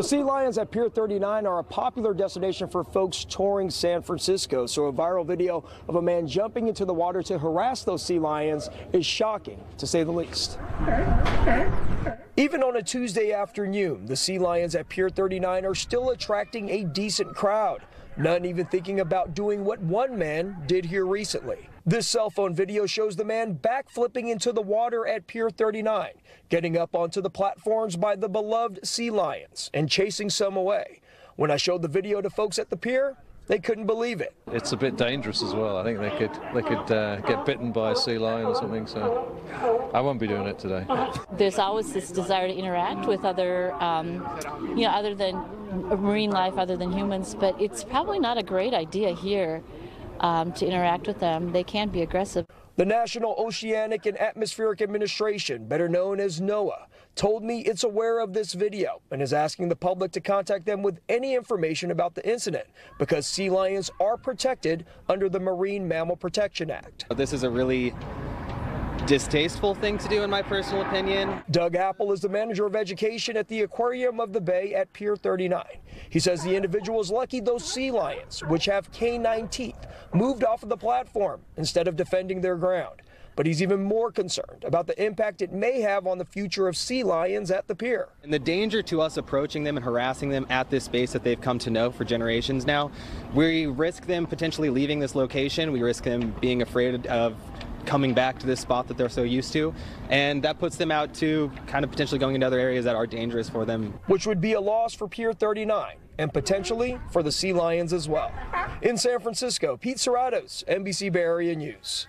The sea lions at Pier 39 are a popular destination for folks touring San Francisco. So a viral video of a man jumping into the water to harass those sea lions is shocking, to say the least. Even on a Tuesday afternoon, the sea lions at Pier 39 are still attracting a decent crowd. None even thinking about doing what one man did here recently. This cell phone video shows the man backflipping into the water at Pier 39, getting up onto the platforms by the beloved sea lions and chasing some away. When I showed the video to folks at the pier, they couldn't believe it. It's a bit dangerous as well. I think they could get bitten by a sea lion or something, so I won't be doing it today. There's always this desire to interact with other, other than marine life, other than humans, but it's probably not a great idea here to interact with them. They can be aggressive. The National Oceanic and Atmospheric Administration, better known as NOAA, told me it's aware of this video and is asking the public to contact them with any information about the incident because sea lions are protected under the Marine Mammal Protection Act. This is a really distasteful thing to do, in my personal opinion. Doug Apple is the manager of education at the Aquarium of the Bay at Pier 39. He says the individual is lucky those sea lions, which have canine teeth, moved off of the platform instead of defending their ground. But he's even more concerned about the impact it may have on the future of sea lions at the pier. And the danger to us approaching them and harassing them at this space that they've come to know for generations now, we risk them potentially leaving this location. We risk them being afraid of coming back to this spot that they're so used to, and that puts them out to kind of potentially going into other areas that are dangerous for them. Which would be a loss for Pier 39 and potentially for the sea lions as well. In San Francisco, Pete Suratos, NBC Bay Area News.